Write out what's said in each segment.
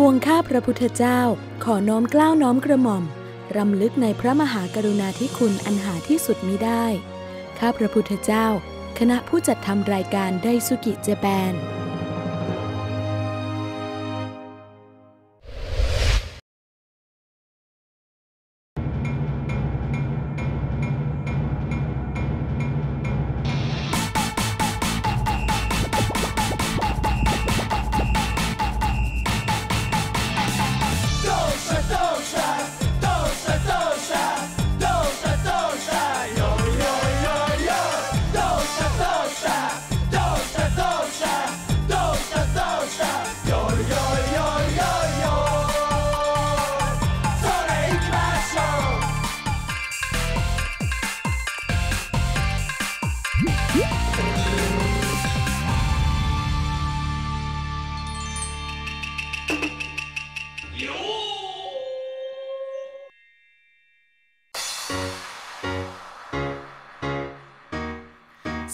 ปวงข้าพระพุทธเจ้าขอน้อมเกล้าน้อมกระหม่อมรำลึกในพระมหากรุณาธิคุณอันหาที่สุดมิได้ข้าพระพุทธเจ้าคณะผู้จัดทำรายการไดซุกิเจแปน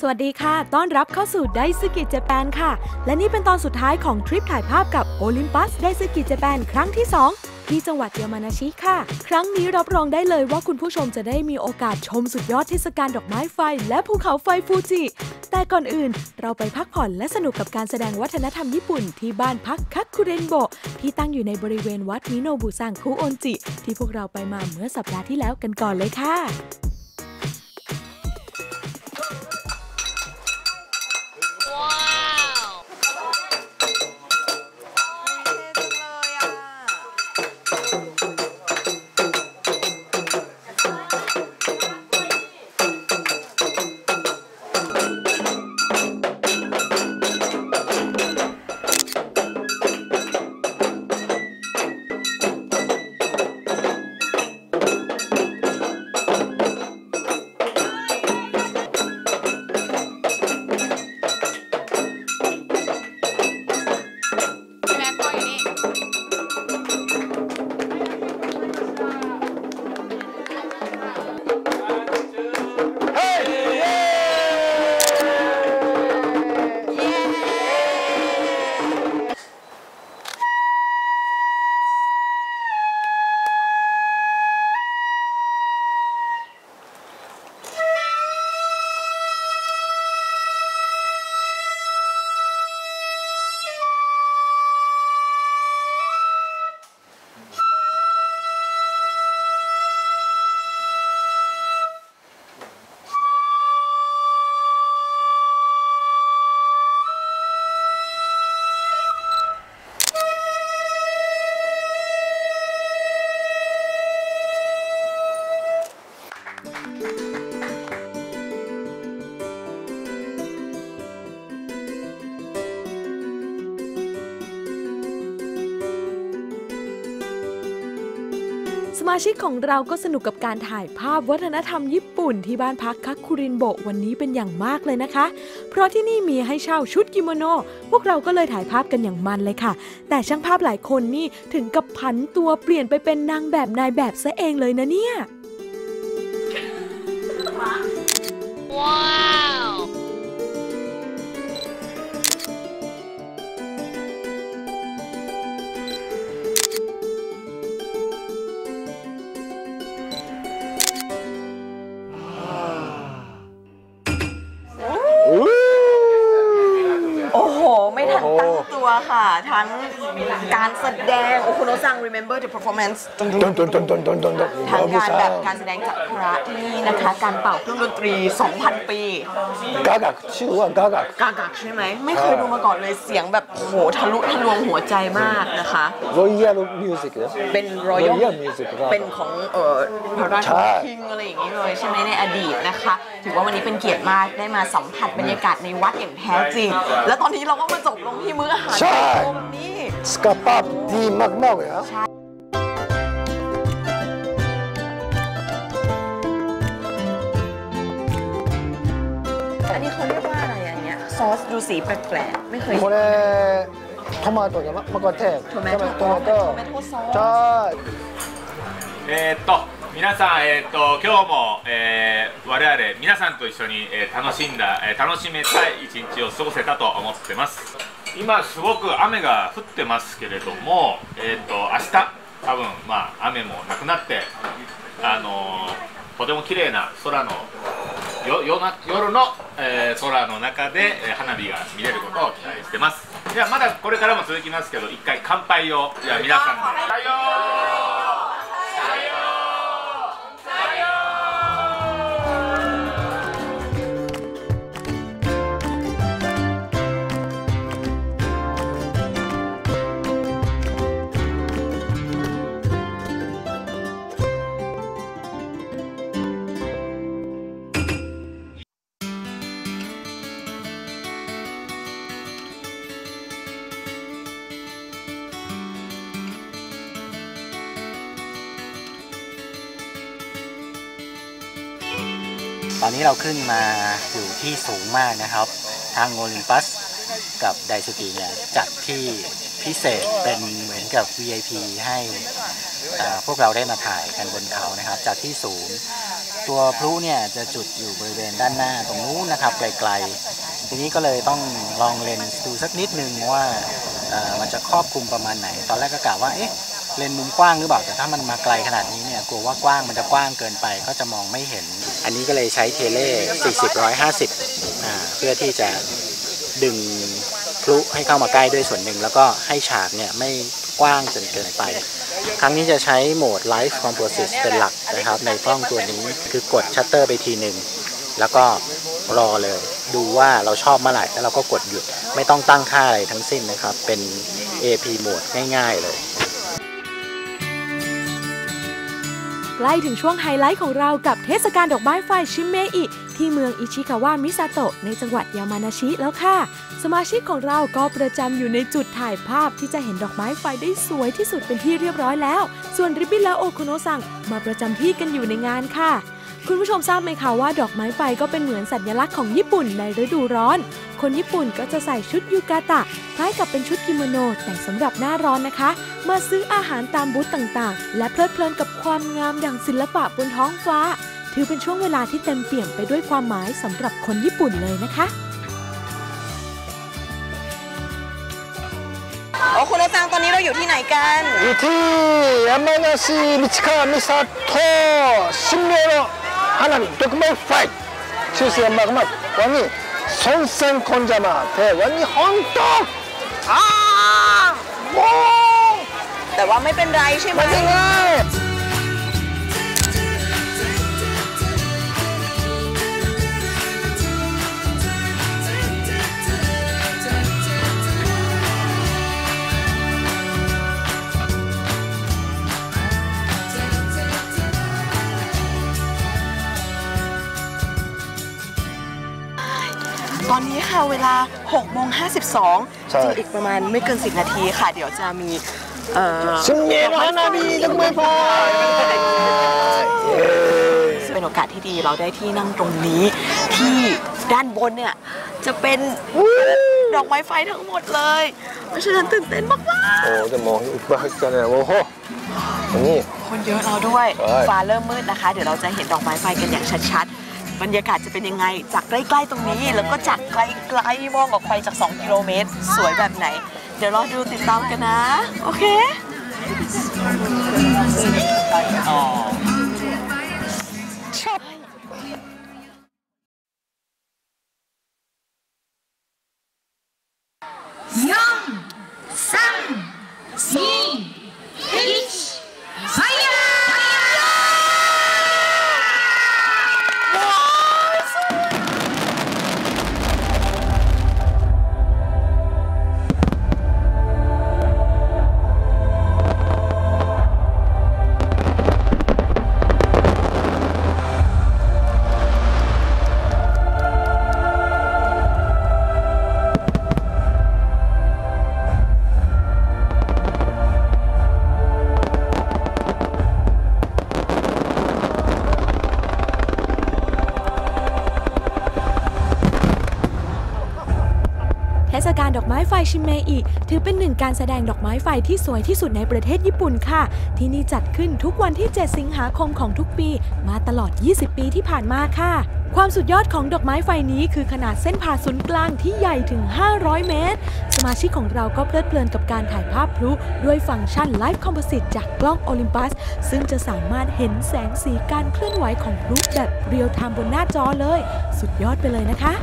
สวัสดีค่ะต้อนรับเข้าสู่ไดซุกิเจแปนค่ะและนี่เป็นตอนสุดท้ายของทริปถ่ายภาพกับ Olympus ไดซุกิเจแปนครั้งที่ 2ที่จังหวัดยามานาชิค่ะครั้งนี้รับรองได้เลยว่าคุณผู้ชมจะได้มีโอกาสชมสุดยอดเทศกาลดอกไม้ไฟและภูเขาไฟฟูจิแต่ก่อนอื่นเราไปพักผ่อนและสนุกกับการแสดงวัฒนธรรมญี่ปุ่นที่บ้านพักคักคุเรนโบะที่ตั้งอยู่ในบริเวณวัดมิโนบุซังคุโอนจิที่พวกเราไปมาเมื่อสัปดาห์ที่แล้วกันก่อนเลยค่ะสมาชิกของเราก็สนุกกับการถ่ายภาพวัฒนธรรมญี่ปุ่นที่บ้านพักคักคุรินโบะวันนี้เป็นอย่างมากเลยนะคะเพราะที่นี่มีให้เช่าชุดกิโมโนพวกเราก็เลยถ่ายภาพกันอย่างมันเลยค่ะแต่ช่างภาพหลายคนนี่ถึงกับผันตัวเปลี่ยนไปเป็นนางแบบนายแบบซะเองเลยนะเนี่ยทั้งการแสดงโอคุโนะซัง remember the performance ทั้งการแบบการแสดงจากพระที่นี่นะคะการเป่าเครื่องดนตรี 2,000 ปีกากักชื่อว่ากากักกากักใช่ไหมไม่เคยดูมาก่อนเลยเสียงแบบโหทะลุทะลวงหัวใจมากนะคะ Royal Music เป็น Royal Music เป็นของพระราชาคิงอะไรอย่างนี้เลยใช่ไหมในอดีตนะคะถือว่าวันนี้เป็นเกียรติมากได้มาสัมผัสบรรยากาศในวัดอย่างแท้จริงและตอนนี้เราก็มาจบลงที่มื้ออาหารนี่สกปรกดีมากๆเลยฮะอันนี้เขาเรียกว่าอะไรอันเนี้ยซอสดูสีแปลกๆไม่เคยเห็นทอมาโต้กับมะกอกเทศทอมาโต้ซอสใช่皆さん、今日も、我々皆さんと一緒に楽しめたい一日を過ごせたと思ってます。今すごく雨が降ってますけれども、明日多分まあ雨もなくなって、とても綺麗な空の夜の、空の中で、花火が見れることを期待してます。ではまだこれからも続きますけど、一回乾杯を。じゃあ皆さんで「さようさよう」。ตอนนี้เราขึ้นมาอยู่ที่สูงมากนะครับทาง Olympus กับไดซูกิเนี่ยจัดที่พิเศษเป็นเหมือนกับ VIP ให้พวกเราได้มาถ่ายกันบนเขานะครับจากที่สูงตัวพลุเนี่ยจะจุดอยู่บริเวณด้านหน้าตรงนู้นนะครับไกลๆทีนี้ก็เลยต้องลองเลนส์ดูสักนิดนึงว่ามันจะครอบคลุมประมาณไหนตอนแรกก็กะว่าเอ๊ะเลนส์มุมกว้างหรือเปล่าแต่ถ้ามันมาไกลขนาดนี้เนี่ยกลัวว่ากว้างมันจะกว้างเกินไปก็จะมองไม่เห็นอันนี้ก็เลยใช้เทเล 40-150 เพื่อที่จะดึงพลุให้เข้ามาใกล้ด้วยส่วนหนึ่งแล้วก็ให้ฉากเนี่ยไม่กว้างจนเกินไปครั้งนี้จะใช้โหมด Live Composite เป็นหลักนะครับในกล้องตัวนี้คือกดชัตเตอร์ไปทีหนึ่งแล้วก็รอเลยดูว่าเราชอบเมื่อไหร่แล้วเราก็กดหยุดไม่ต้องตั้งค่าอะไรทั้งสิ้นนะครับเป็น AP โหมดง่ายๆเลยใกล้ถึงช่วงไฮไลท์ของเรากับเทศกาลดอกไม้ไฟชิเมอิที่เมืองอิชิคาวะมิซาโตะในจังหวัดยามานาชิแล้วค่ะสมาชิกของเราก็ประจำอยู่ในจุดถ่ายภาพที่จะเห็นดอกไม้ไฟได้สวยที่สุดเป็นที่เรียบร้อยแล้วส่วนริบบิ้นและโอโคโนะซังมาประจำที่กันอยู่ในงานค่ะคุณผู้ชมทราบไหมคะว่าดอกไม้ไฟก็เป็นเหมือนสัญลักษณ์ของญี่ปุ่นในฤดูร้อนคนญี่ปุ่นก็จะใส่ชุดยูกาตะคล้ายกับเป็นชุดกิโมโนแต่สำหรับหน้าร้อนนะคะมาซื้ออาหารตามบูธต่างๆและเพลิดเพลินกับความงามอย่างศิลปะบนท้องฟ้าถือเป็นช่วงเวลาที่เต็มเปี่ยมไปด้วยความหมายสำหรับคนญี่ปุ่นเลยนะคะโอ้คุณโอซังตอนนี้เราอยู่ที่ไหนกันอยู่ที่ยามานาชิมิชิคาวะมิซาโตะชิเมโนะฮานามิดอกไม้ไฟชูเซียมากมากวันนี้ソンセンコンジャマーってวันนี้ฮอนโตะโอ้แต่ว่าไม่เป็นไรใช่ไหมไม่เป็นไรตอนนี้ค่ะเวลา 6:52 จริงอีกประมาณไม่เกิน10 นาทีค่ะเดี๋ยวจะมีชิเมโนะฮานามิดอกไม้ไฟเป็นโอกาสที่ดีเราได้ที่นั่งตรงนี้ที่ด้านบนเนี่ยจะเป็นดอกไม้ไฟทั้งหมดเลยเพราะฉะนั้นตื่นเต้นมากๆโอ้จะมองอุปกรณ์กันเลยโอ้โหนี่คนเยอะเราด้วยฟ้าเริ่มมืดนะคะเดี๋ยวเราจะเห็นดอกไม้ไฟกันอย่างชัดๆบรรยากาศจะเป็นยังไงจากใกล้ๆตรงนี้แล้วก็จากไกลๆมองออกไปจาก2กิโลเมตรสวยแบบไหนเดี๋ยวรอดูติดตามกันนะโอเค ศกาลดอกไม้ไฟชิเมอิถือเป็นหนึ่งการแสดงดอกไม้ไฟที่สวยที่สุดในประเทศญี่ปุ่นค่ะที่นี่จัดขึ้นทุกวันที่7สิงหาคมของทุกปีมาตลอด20ปีที่ผ่านมาค่ะความสุดยอดของดอกไม้ไฟนี้คือขนาดเส้นผ่าศูนย์กลางที่ใหญ่ถึง500เมตรสมาชิกของเราก็เพลิดเพลินกับการถ่ายภาพพลุด้วยฟังก์ชัน Live Composite จากกล้อง Olympus ซึ่งจะสามารถเห็นแสงสีการเคลื่อนไหวของพลุแบบเรียลไทม์บนหน้าจอเลยสุดยอดไปเลยนะคะ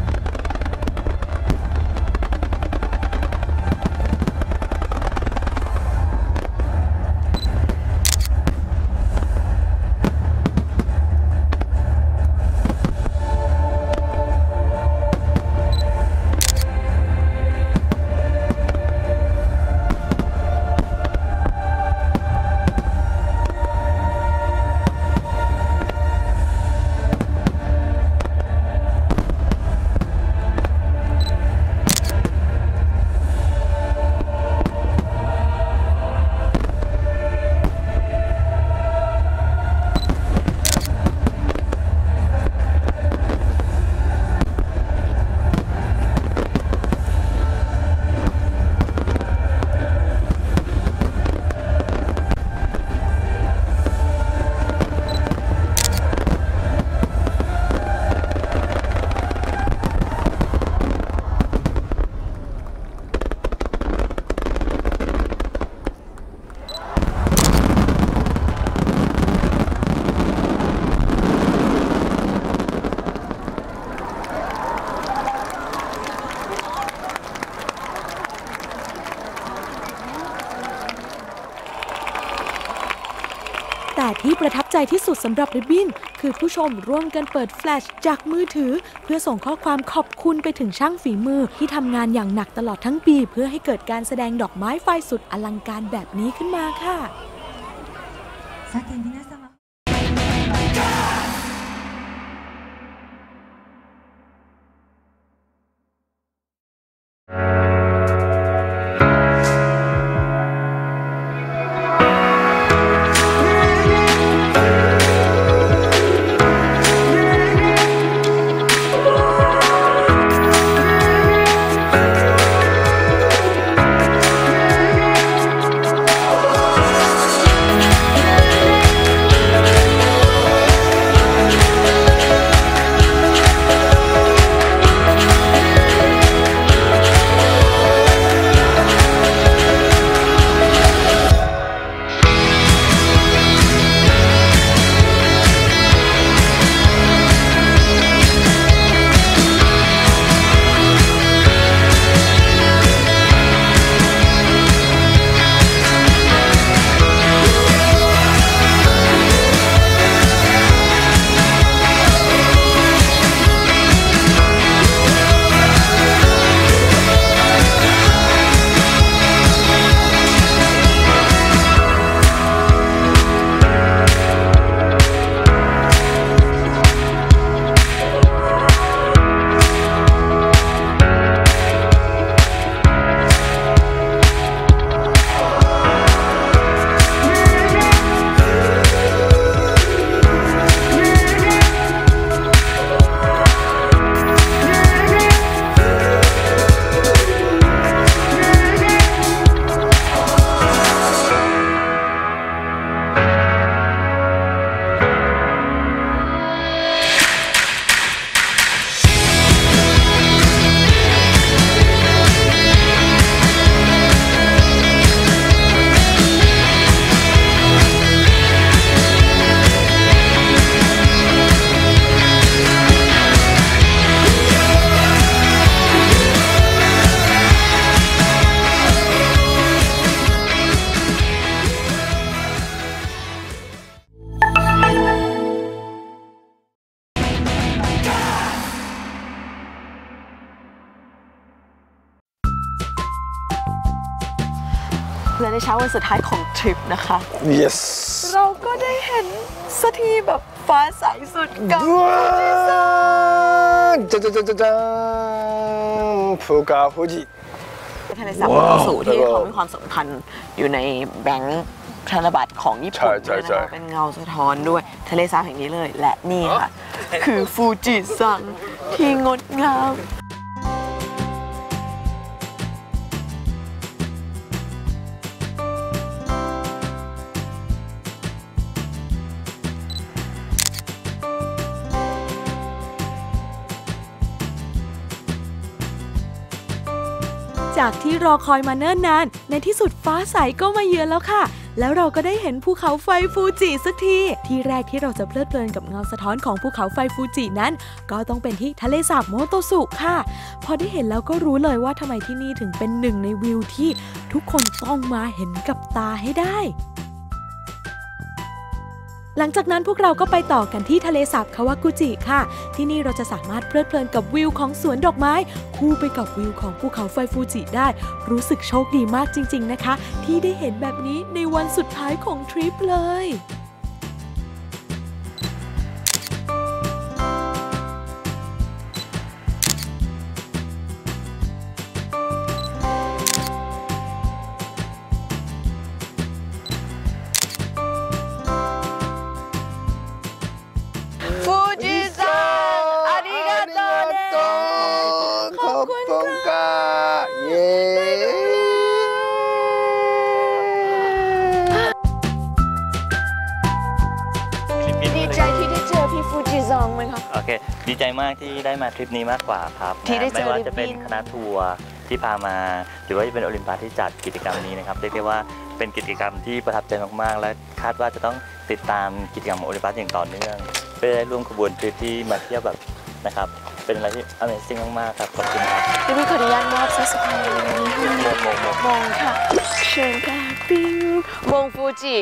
แต่ที่ประทับใจที่สุดสำหรับริบบิ้นคือผู้ชมร่วมกันเปิดแฟลชจากมือถือเพื่อส่งข้อความขอบคุณไปถึงช่างฝีมือที่ทำงานอย่างหนักตลอดทั้งปีเพื่อให้เกิดการแสดงดอกไม้ไฟสุดอลังการแบบนี้ขึ้นมาค่ะและในเช้าวันสุดท้ายของทริปนะคะ yes เราก็ได้เห็นสักทีแบบฟ้าใสสุดกับจ้าภูกาฟูจิทะเลสาบโสที่เขามีความสำคัญอยู่ในแบงค์ธนบัตรของญี่ปุ่นนะคะเป็นเงาสะท้อนด้วยทะเลสาบแห่งนี้เลยและนี่ค่ะคือฟูจิซังที่งดงาม จากที่รอคอยมาเนิ่นนานในที่สุดฟ้าใสก็มาเยือนแล้วค่ะแล้วเราก็ได้เห็นภูเขาไฟฟูจิสักทีที่แรกที่เราจะเพลิดเพลินกับเงาสะท้อนของภูเขาไฟฟูจินั้นก็ต้องเป็นที่ทะเลสาบโมโตสุค่ะพอได้เห็นแล้วก็รู้เลยว่าทำไมที่นี่ถึงเป็นหนึ่งในวิวที่ทุกคนต้องมาเห็นกับตาให้ได้หลังจากนั้นพวกเราก็ไปต่อกันที่ทะเลสาบคาวากุจิค่ะที่นี่เราจะสามารถเพลิดเพลินกับวิวของสวนดอกไม้คู่ไปกับวิวของภูเขาไฟฟูจิได้รู้สึกโชคดีมากจริงๆนะคะที่ได้เห็นแบบนี้ในวันสุดท้ายของทริปเลยดีใจมากที่ได้มาทริปนี้มากกว่าครับไม่ว่าจะเป็นคณะทัวร์ที่พามาหรือว่าจะเป็นโอลิมปัสที่จัดกิจกรรมนี้นะครับเรียกได้ว่าเป็นกิจกรรมที่ประทับใจมากๆและคาดว่าจะต้องติดตามกิจกรรมโอลิมปัสอย่างต่อเนื่องเพื่อได้ร่วมขบวนทริปที่มาเที่ยวแบบนะครับเป็นอะไรที่ Amazing มากๆครับขอบคุณครับพี่ขออนุญาตมอบสักพันหนึ่งมงค่ะเชิญค่ะปิงมงฟูจิ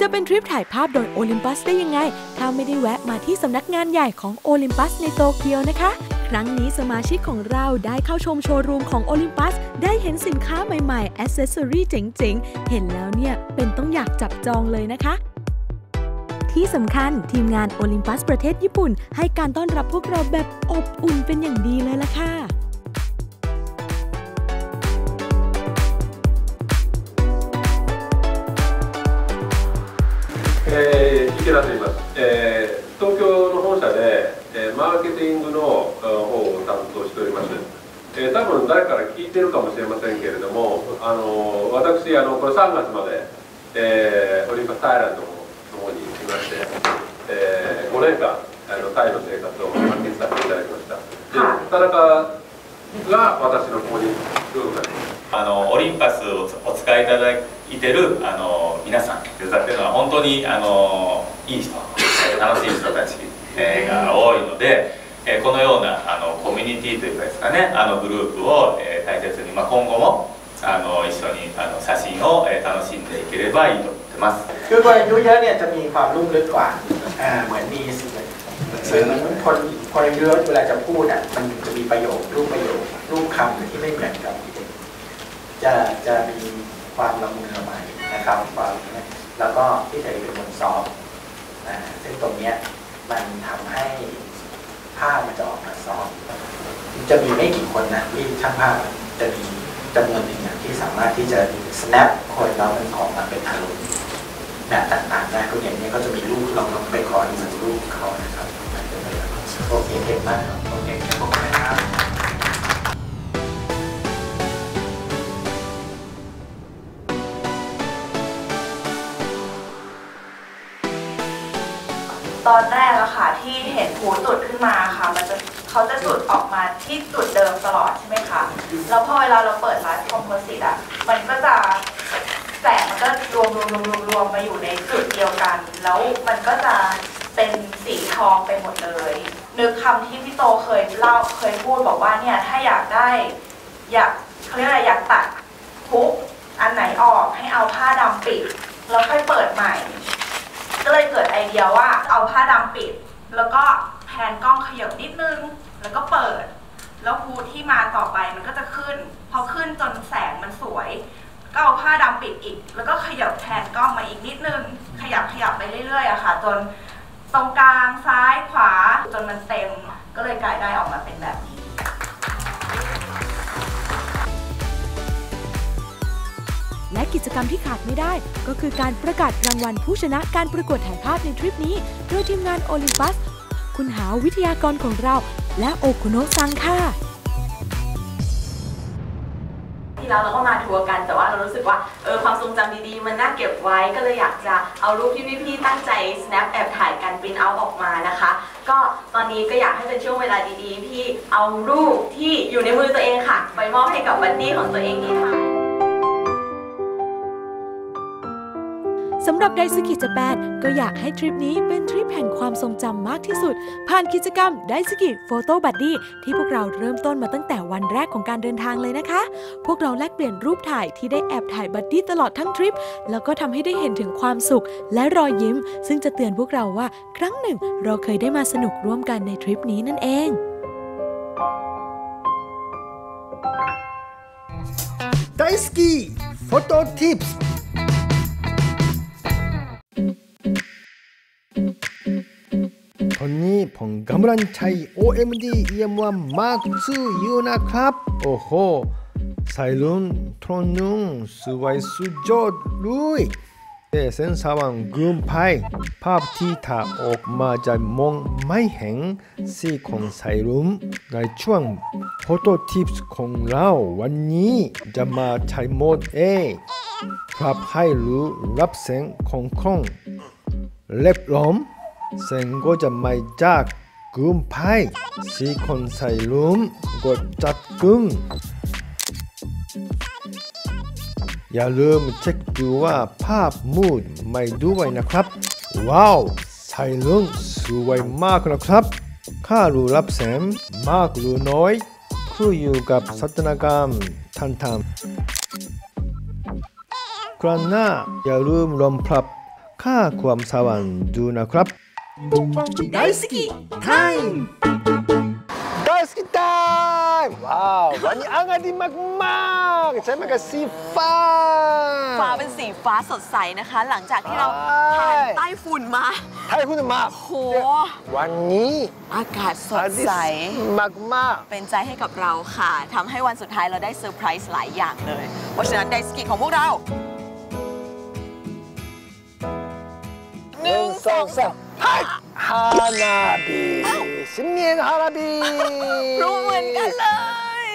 จะเป็นทริปถ่ายภาพโดย Olympus ได้ยังไงถ้าไม่ได้แวะมาที่สำนักงานใหญ่ของ Olympus ในโตเกียวนะคะครั้งนี้สมาชิกของเราได้เข้าชมโชว์รูมของ Olympus ได้เห็นสินค้าใหม่ๆ Accessory เจ๋งๆเห็นแล้วเนี่ยเป็นต้องอยากจับจองเลยนะคะที่สำคัญทีมงาน Olympus ประเทศญี่ปุ่นให้การต้อนรับพวกเราแบบอบอุ่นเป็นอย่างดีเลยล่ะค่ะ池田と言います。東京の本社で、マーケティングの方を担当しております。多分誰から聞いてるかもしれませんけれども、私これ3月まで、オリンパスタイランドの方に行きまして、5年間タイの生活を満喫させていただきました。で、田中が私の方にどういうことですか。オリンパスをお使いいただいてる皆さんっていうのは本当にいい人楽しい人たちが多いのでこのようなコミュニティというかですかねグループを大切に、まあ、今後も一緒に写真を楽しんでいければいいと思ってます。คือวัยอายุเยอะเนี่ยจะมีความลุ่มลึกกว่าเหมือนมีซึ่งคนอายุเยอะเวลาจะพูดอ่ะมันจะมีประโยครูปประโยครูปคำที่ไม่เหมือนกันจะมีความละมุนละไมนะครับความแล้วก็ที่จะเป็นบนซอฟต์ซึ่งตรงนี้มันทำให้ภาพมันจะออกมาซอฟต์จะมีไม่กี่คนนะที่ช่างภาพจะมีจำนวนหนึ่งที่สามารถที่จะ snap คนแล้วมันออกมาเป็นอารมณ์แบบต่างๆได้ก็อย่างนี้ก็จะมีรูปลองไปขอดูรูปเขานะครับโอเคเก่งมากโอเคขอบคุณนะครับตอนแรกอะค่ะที่เห็นผูจุดขึ้นมาค่ะมันจะเขาจะจุดออกมาที่จุดเดิมตลอดใช่ไหมคะแล้วพอเวลาเราเปิด Live Composite อะมันก็จะแสงมันก็รวมมาอยู่ในจุดเดียวกันแล้วมันก็จะเป็นสีทองไปหมดเลยนึกคำที่พี่โตเคยพูดบอกว่าเนี่ยถ้าอยากได้เขาเรียกอะไรอยากตัดทุกอันไหนออกให้เอาผ้าดำปิดแล้วค่อยเปิดใหม่ก็เลยเกิดไอเดียว่าเอาผ้าดำปิดแล้วก็แพนกล้องขยับนิดนึงแล้วก็เปิดแล้วฮูดที่มาต่อไปมันก็จะขึ้นพอขึ้นจนแสงมันสวยก็เอาผ้าดำปิดอีกแล้วก็ขยับแพนกล้องมาอีกนิดนึงขยับไปเรื่อยๆอะค่ะจนตรงกลางซ้ายขวาจนมันเต็มก็เลยกลายได้ออกมาเป็นแบบนี้และกิจกรรมที่ขาดไม่ได้ก็คือการประกาศรางวัลผู้ชนะการประกวดถ่ายภาพในทริปนี้โดยทีมงาน Olympus คุณหาวิทยากรของเราและโอคุโนะซังค่ะ ที่แล้วเราก็มาทัวร์กันแต่ว่าเรารู้สึกว่าความทรงจำดีๆมันน่าเก็บไว้ก็เลยอยากจะเอารูปที่พี่ๆตั้งใจ snap แอบถ่ายกัน print out ออกมานะคะก็ตอนนี้ก็อยากให้เป็นช่วงเวลาดีๆพี่เอารูปที่อยู่ในมือตัวเองค่ะไปมอบให้กับบัดดี้ของตัวเองนี่ค่ะสำหรับ Daisy Japan ก็อยากให้ทริปนี้เป็นทริปแห่งความทรงจำมากที่สุดผ่านกิจกรรม Daisy Photo Buddy ที่พวกเราเริ่มต้นมาตั้งแต่วันแรกของการเดินทางเลยนะคะพวกเราแลกเปลี่ยนรูปถ่ายที่ได้แอบถ่ายบัดดี้ตลอดทั้งทริปแล้วก็ทำให้ได้เห็นถึงความสุขและรอยยิ้มซึ่งจะเตือนพวกเราว่าครั้งหนึ่งเราเคยได้มาสนุกร่วมกันในทริปนี้นั่นเองDaisy Photo Tipsตอนนี้ผมกำลังใช้ OM-D E-M1 Mark II อยู่นะครับโอ้โหใส่รุ่นตรงนึงสวยสุดยอดเลยแต่เซนเซอร์มันกลุ้มไปภาพที่ถ่ายออกมาจะมองไม่เห็นสีของใส่รุ่นในช่วง Photo Tips ของเราวันนี้จะมาใช้โหมด A ปรับให้รู้รับแสงของกล้องเล็บล้อมเส้นก็จะไม่จากกึ่มไพ่สีคนใส่ลุมก็จัดกึ่มอย่าลืมเช็คดูว่าภาพมูดไม่ด้วยนะครับว้าวใส่ลุมสวยมากนะครับค่ารูรับแสงมากหรือน้อยขึ้นอยู่กับสถานการณ์ทันๆครั้งหน้าอย่าลืมลองปรับค่าความสว่างดูนะครับ大好きタイム大好きタイムว้าววันนี้อากาศดีมากๆใช่ไหมกับสีฟ้าฟ้าเป็นสีฟ้าสดใสนะคะหลังจากที่เราผ่านใต้ฝุ่นมาโอ้โหวันนี้อากาศสดใสมากๆเป็นใจให้กับเราค่ะทำให้วันสุดท้ายเราได้เซอร์ไพรส์หลายอย่างเลยเพราะฉะนั้นไดสกิของพวกเรา花火新年花火รู้เหมือนกันเลย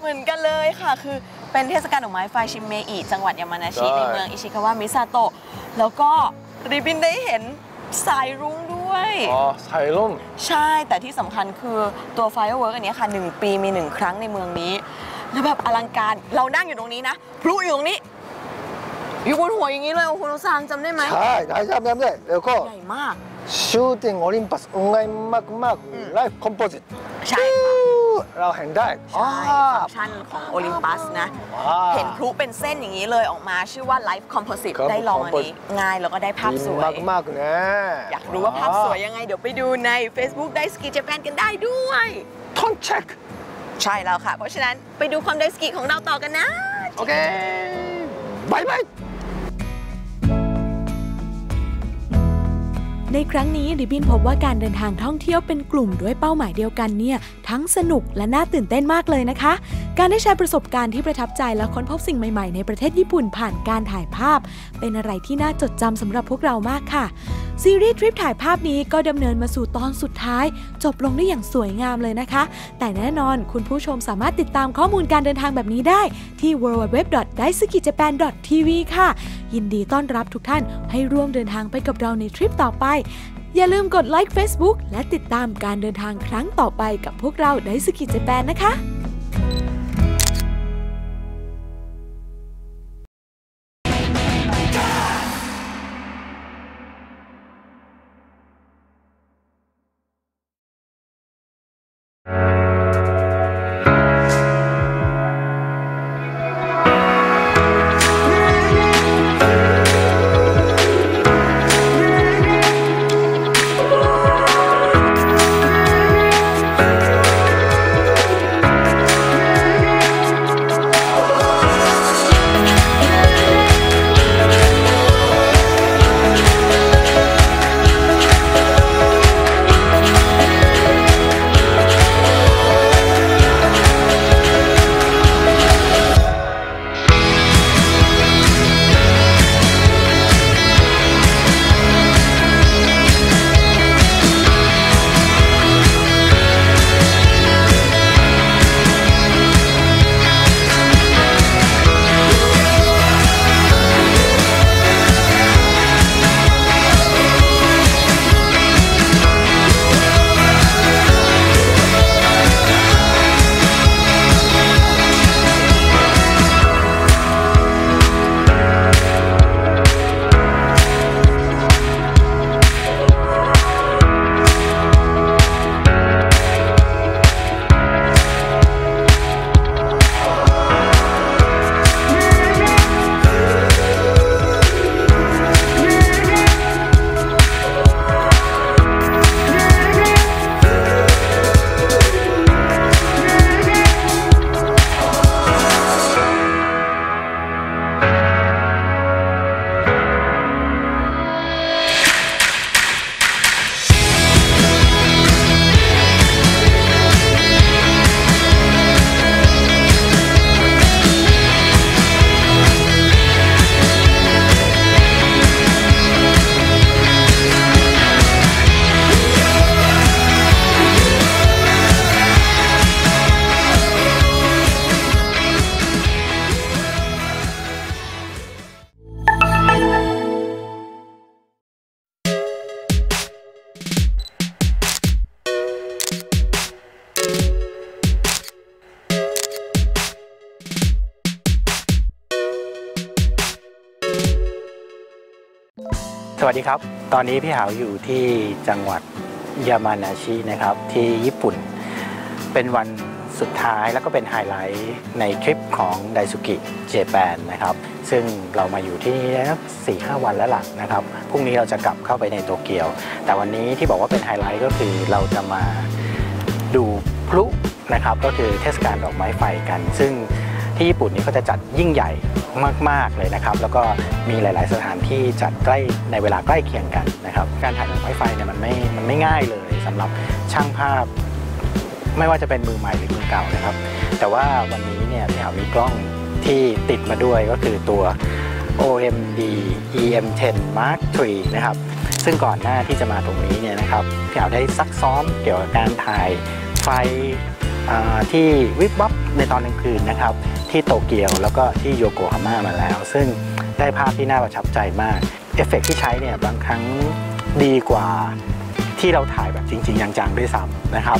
เหมือนกันเลยค่ะคือเป็นเทศกาลดอกไม้ไฟชิเมอิจังหวัดยามานาชิในเมืองอิชิคาวะมิซาโตะแล้วก็ริบินได้เห็นสายรุ้งด้วยอ๋อสายรุ้งใช่แต่ที่สำคัญคือตัวไฟเวิร์กอันนี้ค่ะ1ปีมี1ครั้งในเมืองนี้แล้วแบบอลังการเรานั่งอยู่ตรงนี้นะพลุอยู่ตรงนี้อยู่บนหัวอย่างนี้เลยคุณซังจำได้ไหมใช่จำได้แล้วก็ใหญ่มากชูติงโอลิมปัสองค์ใหญ่มากๆ Live Composite ใช่เราเห็นได้ใช่ฟังก์ชันของโอลิมปัสนะเห็นพลุเป็นเส้นอย่างนี้เลยออกมาชื่อว่า Live Composite ได้ลองอันนี้ง่ายแล้วก็ได้ภาพสวยมากๆนะอยากรู้ว่าภาพสวยยังไงเดี๋ยวไปดูใน Facebook ได้สกีเจแปนกันได้ด้วยท่อนเช็คใช่แล้วค่ะเพราะฉะนั้นไปดูความได้สกีของเราต่อกันนะโอเคบายบายในครั้งนี้ดิบินพบว่าการเดินทางท่องเที่ยวเป็นกลุ่มด้วยเป้าหมายเดียวกันเนี่ยทั้งสนุกและน่าตื่นเต้นมากเลยนะคะการได้แชร์ประสบการณ์ที่ประทับใจและค้นพบสิ่งใหม่ๆในประเทศญี่ปุ่นผ่านการถ่ายภาพเป็นอะไรที่น่าจดจำสำหรับพวกเรามากค่ะซีรีส์ทริปถ่ายภาพนี้ก็ดำเนินมาสู่ตอนสุดท้ายจบลงได้อย่างสวยงามเลยนะคะแต่แน่นอนคุณผู้ชมสามารถติดตามข้อมูลการเดินทางแบบนี้ได้ที่ www.daisukijapan.tv ค่ะยินดีต้อนรับทุกท่านให้ร่วมเดินทางไปกับเราในทริปต่อไปอย่าลืมกดไลค์ Facebook และติดตามการเดินทางครั้งต่อไปกับพวกเรา Daisuki Japan นะคะ สวัสดีครับตอนนี้พี่หาวอยู่ที่จังหวัดยามานาชินะครับที่ญี่ปุ่นเป็นวันสุดท้ายแล้วก็เป็นไฮไลท์ในทริปของ Daisy Japan นะครับซึ่งเรามาอยู่ที่นี่นะครับ 4-5 วันแล้วล่ะนะครับพรุ่งนี้เราจะกลับเข้าไปในโตเกียวแต่วันนี้ที่บอกว่าเป็นไฮไลท์ก็คือเราจะมาดูพลุนะครับก็คือเทศกาลดอกไม้ไฟกันซึ่งที่ญี่ปุ่นนี้เขาจะจัดยิ่งใหญ่มากๆเลยนะครับแล้วก็มีหลายๆสถานที่จัดใกล้ในเวลาใกล้เคียงกันนะครับการถ่ายดอกไม้ไฟเนี่ยมันไม่ง่ายเลยสำหรับช่างภาพไม่ว่าจะเป็นมือใหม่หรือมือเก่านะครับแต่ว่าวันนี้เนี่ยพี่หาวมีกล้องที่ติดมาด้วยก็คือตัว OM-D E-M10 Mark III นะครับซึ่งก่อนหน้าที่จะมาตรงนี้เนี่ยนะครับพี่หาวได้ซักซ้อมเกี่ยวกับการถ่ายไฟที่วิบวับในตอนกลางคืนนะครับที่โตเกียวแล้วก็ที่โยโกฮาม่ามาแล้วซึ่งได้ภาพที่น่าประทับใจมากเอฟเฟกต์ที่ใช้เนี่ยบางครั้งดีกว่าที่เราถ่ายแบบจริงๆจังๆด้วยซ้ำนะครับ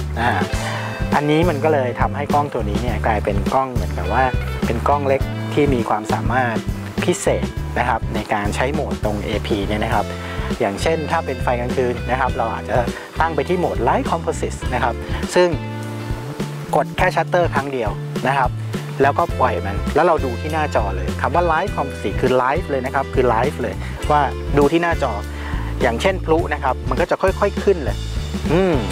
อันนี้มันก็เลยทำให้กล้องตัวนี้เนี่ยกลายเป็นกล้องเหมือนกับว่าเป็นกล้องเล็กที่มีความสามารถพิเศษนะครับในการใช้โหมดตรง AP เนี่ยนะครับอย่างเช่นถ้าเป็นไฟกลางคืนนะครับเราอาจจะตั้งไปที่โหมด Live Composite นะครับซึ่งกดแค่ชัตเตอร์ครั้งเดียวนะครับแล้วก็ปล่อยมันแล้วเราดูที่หน้าจอเลยคำว่า Live Composite คือ Live เลยนะครับคือ Live เลยว่าดูที่หน้าจออย่างเช่นพลุนะครับมันก็จะค่อยๆขึ้นเลย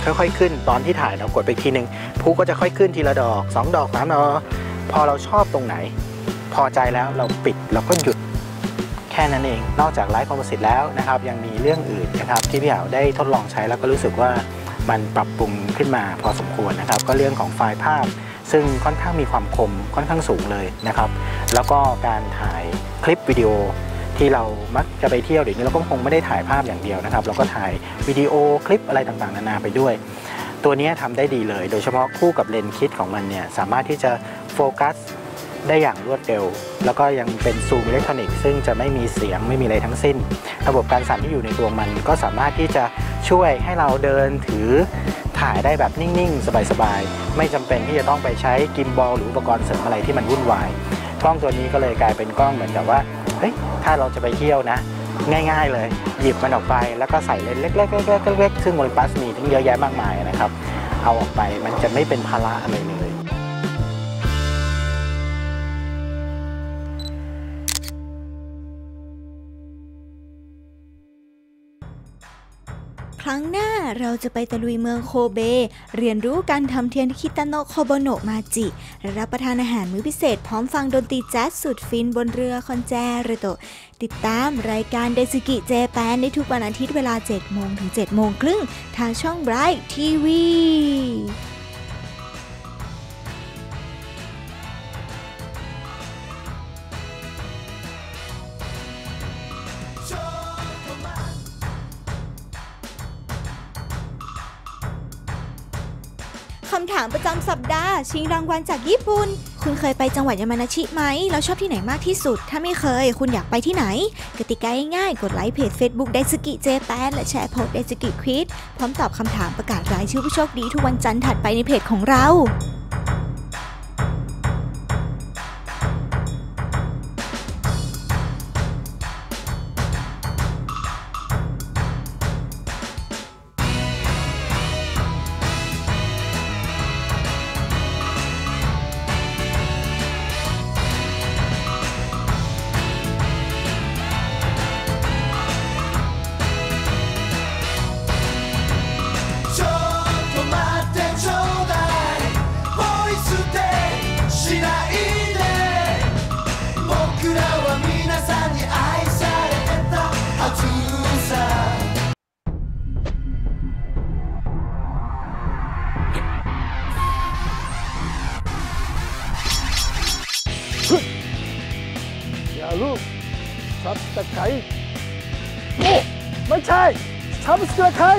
ค่อยๆขึ้นตอนที่ถ่ายเรากดไปทีนึงพลุก็จะค่อยขึ้นทีละดอก2ดอก3ดอกพอเราชอบตรงไหนพอใจแล้วเราปิดเราก็หยุดแค่นั้นเองนอกจาก Live Composite แล้วนะครับยังมีเรื่องอื่นนะครับที่พี่หาวได้ทดลองใช้แล้วก็รู้สึกว่ามันปรับปรุงขึ้นมาพอสมควรนะครับก็เรื่องของไฟล์ภาพซึ่งค่อนข้างมีความคมค่อนข้างสูงเลยนะครับแล้วก็การถ่ายคลิปวิดีโอที่เรามักจะไปเที่ยวเดี๋ยวนี้เราก็คงไม่ได้ถ่ายภาพอย่างเดียวนะครับเราก็ถ่ายวิดีโอคลิปอะไรต่างๆนานาไปด้วยตัวนี้ทำได้ดีเลยโดยเฉพาะคู่กับเลนส์คิดของมันเนี่ยสามารถที่จะโฟกัสได้อย่างรวดเร็วแล้วก็ยังเป็นซูมอิเล็กทรอนิกส์ซึ่งจะไม่มีเสียงไม่มีอะไรทั้งสิ้นระบบการสั่นที่อยู่ในตัวมันก็สามารถที่จะช่วยให้เราเดินถือถ่ายได้แบบนิ่งๆสบายๆไม่จำเป็นที่จะต้องไปใช้กิมบอลหรืออุปกรณ์เสริมอะไรที่มันวุ่นวายกล้องตัวนี้ก็เลยกลายเป็นกล้องเหมือนกับว่าเฮ้ยถ้าเราจะไปเที่ยวนะง่ายๆเลยหยิบมันออกไปแล้วก็ใส่เลนส์เล็กๆซึ่ง Olympus มีทั้งเยอะแยะมากมายนะครับเอาออกไปมันจะไม่เป็นภาระอะไรเลยครั้งหน้าเราจะไปตะลุยเมืองโคเบเรียนรู้การทำเทียนคิตาโนะโคโบโนะมาจิรับประทานอาหารมื้อพิเศษพร้อมฟังดนตรีแจ๊สสุดฟินบนเรือคอนแจเรโตะติดตามรายการไดซึกิเจแปนได้ทุกวันอาทิตย์เวลา 7 โมงถึง 7 โมงครึ่งทางช่อง Bright TVคำถามประจำสัปดาห์ชิงรางวัลจากญี่ปุ่นคุณเคยไปจังหวัดยามานาชิไหมแล้วชอบที่ไหนมากที่สุดถ้าไม่เคยคุณอยากไปที่ไหนกติกาง่ายกดไลค์เพจ Facebook ไดซึกิเจแปนและแชร์โพสต์ไดซึกิควิซพร้อมตอบคำถามประกาศรายชื่อผู้โชคดีทุกวันจันทร์ถัดไปในเพจของเราอย่าลูกซับตะไคร้ไม่ใช่ซับตะไคร้